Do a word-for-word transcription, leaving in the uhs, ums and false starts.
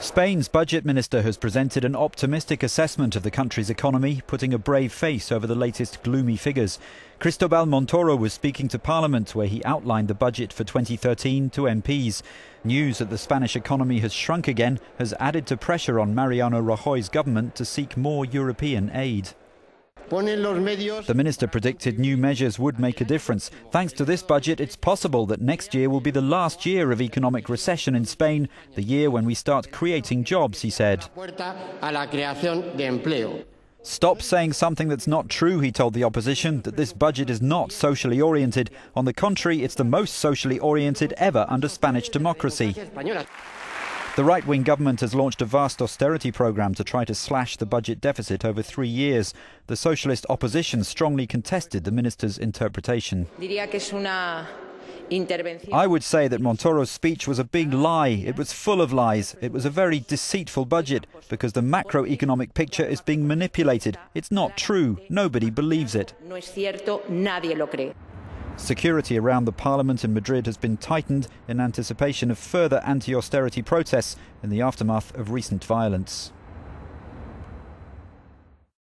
Spain's budget minister has presented an optimistic assessment of the country's economy, putting a brave face over the latest gloomy figures. Cristóbal Montoro was speaking to Parliament, where he outlined the budget for twenty thirteen to M Ps. News that the Spanish economy has shrunk again has added to pressure on Mariano Rajoy's government to seek more European aid. The minister predicted new measures would make a difference. Thanks to this budget, it's possible that next year will be the last year of economic recession in Spain, the year when we start creating jobs, he said. Stop saying something that's not true, he told the opposition, that this budget is not socially oriented. On the contrary, it's the most socially oriented ever under Spanish democracy. The right-wing government has launched a vast austerity programme to try to slash the budget deficit over three years. The socialist opposition strongly contested the minister's interpretation. I would say that Montoro's speech was a big lie. It was full of lies. It was a very deceitful budget because the macroeconomic picture is being manipulated. It's not true. Nobody believes it. Security around the parliament in Madrid has been tightened in anticipation of further anti-austerity protests in the aftermath of recent violence.